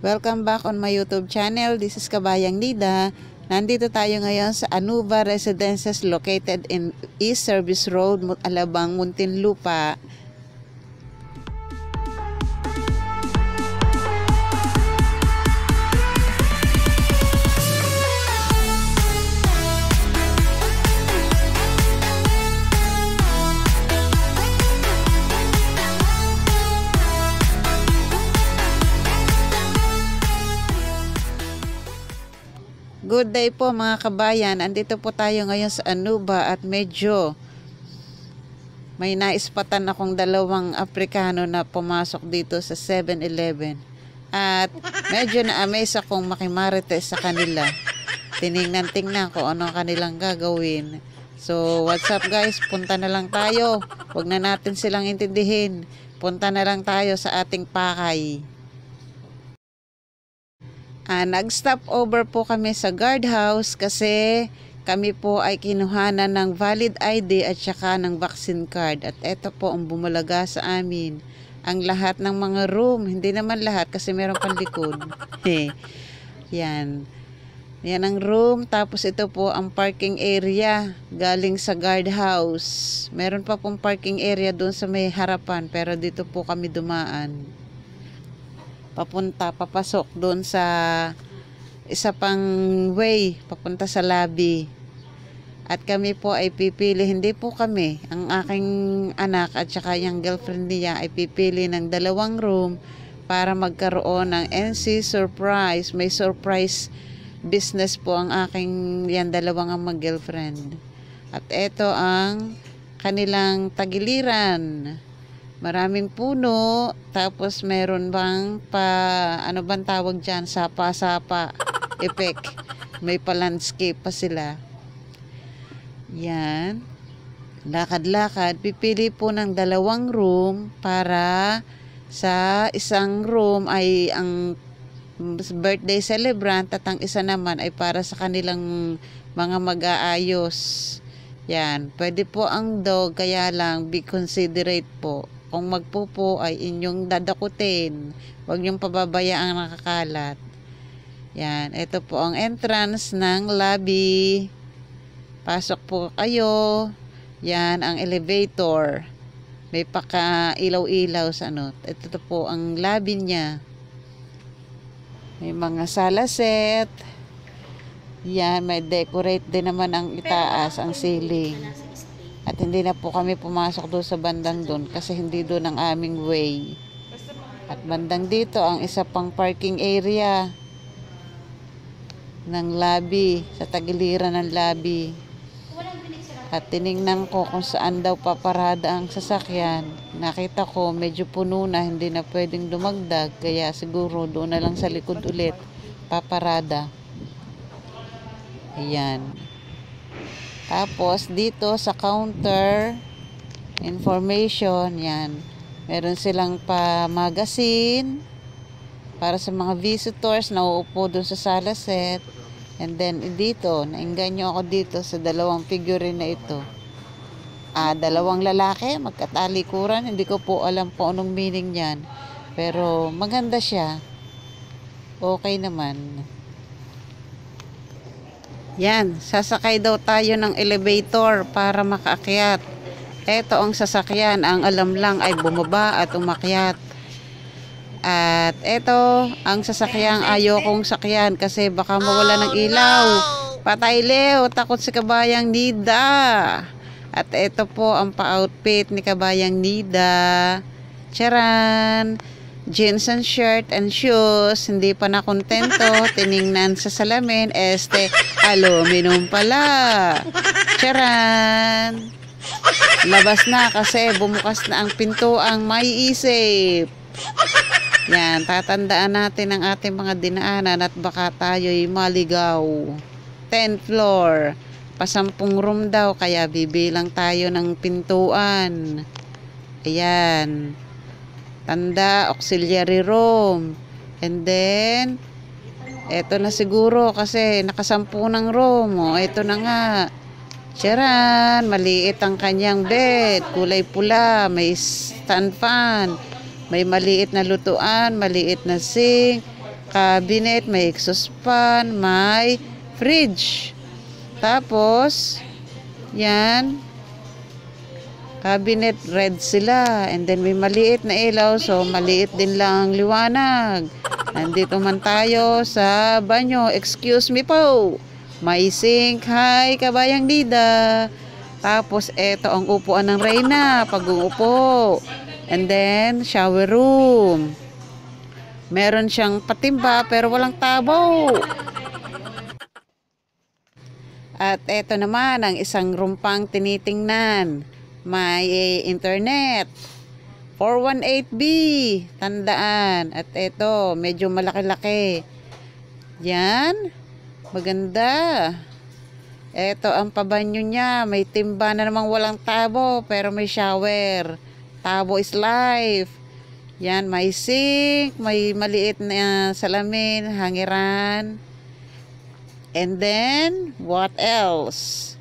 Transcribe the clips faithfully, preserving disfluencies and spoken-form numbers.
Welcome back on my YouTube channel. This is Kabayang Nida. Nandito tayo ngayon sa Anuva Residences located in East Service Road, Alabang, Muntinlupa. Good day po mga kabayan, andito po tayo ngayon sa Anuva at medyo may naispatan akong dalawang Aprikano na pumasok dito sa seven eleven at medyo na-amaze akong makimarites sa kanila. Tinignan-tingnan ko ano kanilang gagawin. So what's up guys, punta na lang tayo, huwag na natin silang intindihin, punta na lang tayo sa ating pakay. Uh, nag-stop over po kami sa guardhouse kasi kami po ay kinuhanan ng valid I D at saka ng vaccine card. At eto po ang bumalaga sa amin. Ang lahat ng mga room, hindi naman lahat kasi meron pang likod. Hey. Yan. Yan ang room. Tapos ito po ang parking area galing sa guardhouse. Meron pa pong parking area doon sa may harapan pero dito po kami dumaan. Papunta, papasok doon sa isa pang way, papunta sa lobby. At kami po ay pipili, hindi po kami, ang aking anak at saka yung girlfriend niya ay pipili ng dalawang room para magkaroon ng N C Surprise. May surprise business po ang aking yan dalawang ang mag-girlfriend. At ito ang kanilang tagiliran. Maraming puno, tapos meron bang pa, ano bang tawag dyan, sapa-sapa effect. May pa-landscape pa sila. Yan. Lakad-lakad. Pipili po ng dalawang room para sa isang room ay ang birthday celebrant at ang isa naman ay para sa kanilang mga mag-aayos. Yan. Pwede po ang dog, kaya lang be considerate po. Kung magpupo ay inyong dadakutin. Huwag niyong pababayaan nakakalat. Yan. Ito po ang entrance ng lobby. Pasok po kayo. Yan ang elevator. May paka-ilaw-ilaw sa ano. Ito po ang lobby niya. May mga sala set. Yan. May decorate din naman ang itaas, ang ceiling. At hindi na po kami pumasok doon sa bandang doon kasi hindi doon ang aming way. At bandang dito ang isa pang parking area ng lobby, sa tagiliran ng lobby. At tinignan ko kung saan daw paparada ang sasakyan. Nakita ko medyo puno na, hindi na pwedeng dumagdag kaya siguro doon na lang sa likod ulit paparada. Ayan. Tapos, dito sa counter information, yan. Meron silang pa-magazine para sa mga visitors na uupo dun sa sala set. And then, dito, nainganyo ako dito sa dalawang figurine na ito. Ah, dalawang lalaki, magkatalikuran. Hindi ko po alam po anong meaning yan. Pero, maganda siya. Okay naman. Yan, sasakay daw tayo ng elevator para makaakyat. Ito ang sasakyan, ang alam lang ay bumaba at umakyat. At ito, ang sasakyang ayokong sakyan kasi baka mawala ng ilaw. Patay Leo, takot si Kabayang Nida. At ito po ang pa-outfit ni Kabayang Nida. Charan! Jeans and shirt and shoes. Hindi pa na kontento. Tiningnan sa salamin. Este, aluminum pala. Charan! Labas na kasi bumukas na ang pintuang may isip. Yan, tatandaan natin ang ating mga dinaanan at baka tayo'y maligaw. tenth floor. Pasampung room daw kaya bibilang tayo ng pintuan. Ayan. Tanda, auxiliary room. And then, eto na siguro kasi nakasampu ng room. O, eto na nga. Charan, maliit ang kanyang bed. Kulay pula, may stand fan. May maliit na lutuan, maliit na sink. cabinet, may exhaust fan, may fridge. Tapos, yan, cabinet red sila. And then may maliit na ilaw, so maliit din lang liwanag. Nandito man tayo sa banyo. Excuse me po. May sink. Hi, Kabayang Nida. Tapos, eto ang upuan ng Reyna. Pag-uupo. And then, shower room. Meron siyang patimba pero walang tabo. At eto naman, ang isang room pang tinitingnan. May internet. four one eight B. Tandaan. At eto, medyo malaki-laki. Yan. Maganda. Eto ang pabanyo niya. May timba na namang walang tabo pero may shower. Tabo is life. Yan, may sink, may maliit na salamin, hangiran. And then, what else?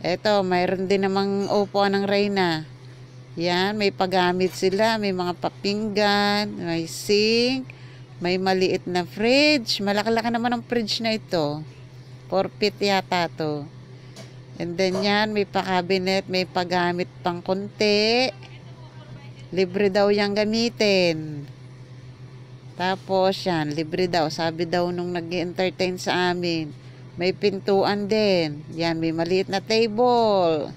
Eto, mayroon din namang upuan ng Reyna. Yan, may paggamit sila, may mga papinggan, may sink. May maliit na fridge. Malaki-laki naman ang fridge na ito. four feet yata to. And then yan, may pa-cabinet, may paggamit pang konti. Libre daw yung gamitin. Tapos yan, libre daw. Sabi daw nung nag-entertain sa amin. May pintuan din. Yan, may maliit na table.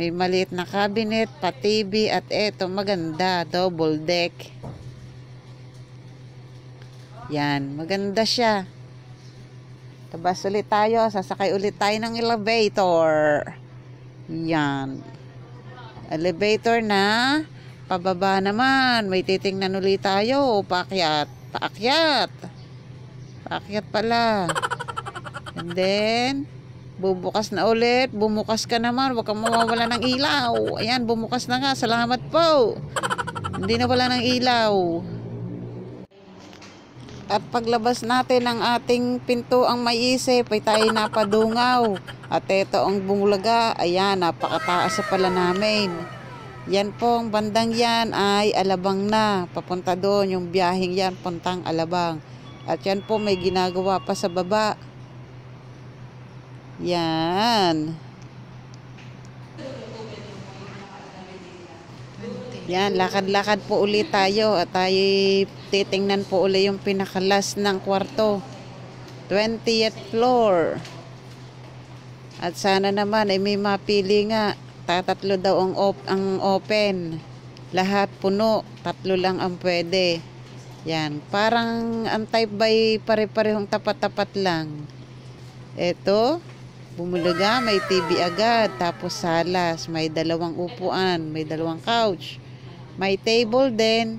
May maliit na cabinet, pa-T V. At eto, maganda. Double deck. Yan, maganda siya. Tabas ulit tayo. Sasakay ulit tayo ng elevator. Yan. Elevator na. Pababa naman. May titingnan ulit tayo. Paakyat. Paakyat. Paakyat pala. And then, bubukas na ulit. Bumukas ka naman. Huwag kang mawawala ng ilaw. Ayan, bumukas na nga. Salamat po. Hindi na wala ng ilaw. At paglabas natin ang ating pintuang may isip ay tayo napadungaw. At ito ang bumulaga. Ayan, napakataas pala namin. Yan pong bandang yan ay Alabang na. Papunta doon yung biyahing yan, puntang Alabang. At yan po may ginagawa pa sa baba. Yan. Yan, lakad-lakad po ulit tayo at tayo titingnan po ulit yung pinakalas ng kwarto. twentieth floor. At sana naman ay may mapili nga. Tatatlo daw ang, op ang open. Lahat puno. Tatlo lang ang pwede. Yan, parang ang type by pare-parehong tapat-tapat lang. Eto, bumulaga, may T V agad. Tapos salas, may dalawang upuan, may dalawang couch. May table din,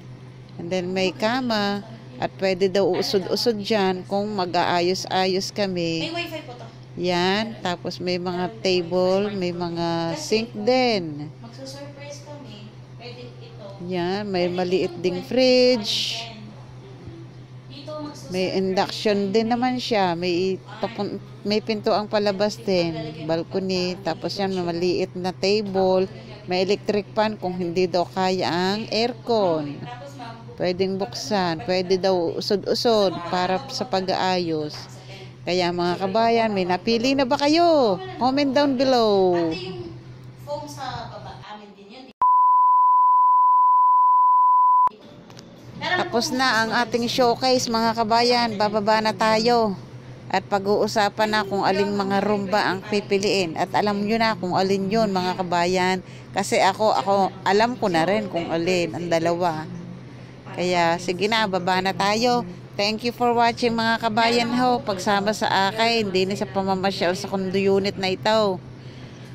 and then may kama, at pwede daw usod-usod dyan kung mag-aayos-ayos kami. May wifi po to. Yan, tapos may mga table, may mga sink din. Magsusurprise kami, pwede ito. Yan, may maliit ding fridge. May induction din naman siya, may, may pintuang palabas din, balcony, tapos yan may maliit na table. May electric pan kung hindi daw kaya ang aircon. Pwedeng buksan. Pwede daw usod-usod para sa pag-aayos. Kaya mga kabayan, may napili na ba kayo? Comment down below. Tapos na ang ating showcase mga kabayan. Bababa na tayo. At pag-uusapan na kung aling mga room ba ang pipiliin. At alam nyo na kung alin yun mga kabayan. Kasi ako, ako alam ko na rin kung alin ang dalawa. Kaya sige na, baba na tayo. Thank you for watching mga kabayan ho. Pagsama sa akin, hindi na sa pamamasyal sa condo unit na ito.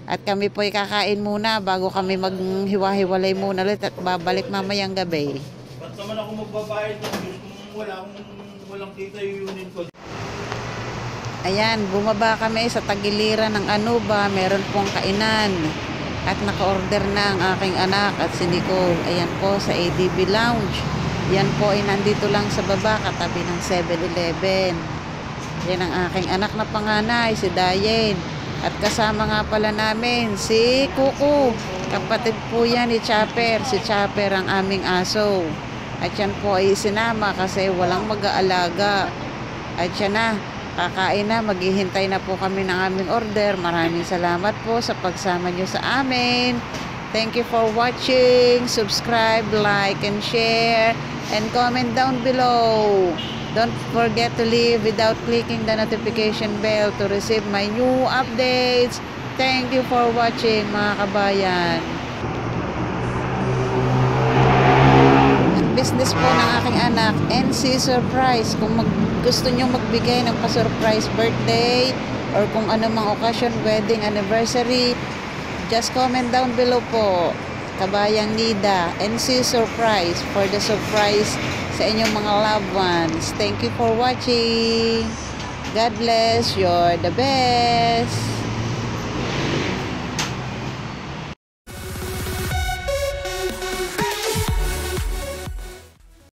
At kami po'y kakain muna bago kami maghiwa-hiwalay muna ulit at babalik mamayang gabi. Ba't naman ako magbabayad ng Diyos kung wala akong walang kita yung unit ko? Ayan, bumaba kami sa tagiliran ng Anuva. Meron pong kainan. At naka-order na ang aking anak at si Nicole. Ayan po sa A D B Lounge. Yan po ay nandito lang sa baba katabi ng seven eleven. Yan ang aking anak na panganay, si Diane. At kasama nga pala namin si Kuu. Kapatid po yan ni Chopper. Si Chopper ang aming aso. At yan po ay sinama kasi walang mag-aalaga. At yan na, kakain na, maghihintay na po kami ng aming order. Maraming salamat po sa pagsama nyo sa amin. Thank you for watching. Subscribe, like, and share. And comment down below. Don't forget to leave without clicking the notification bell to receive my new updates. Thank you for watching, mga kabayan. Business po ng aking anak, N C Surprise. Kung mag gusto nyo magbigay ng pa-surprise birthday or kung anumang occasion, wedding, anniversary, just comment down below po. Kabayang Nida, N C Surprise, for the surprise sa inyong mga loved ones. Thank you for watching. God bless. You're the best.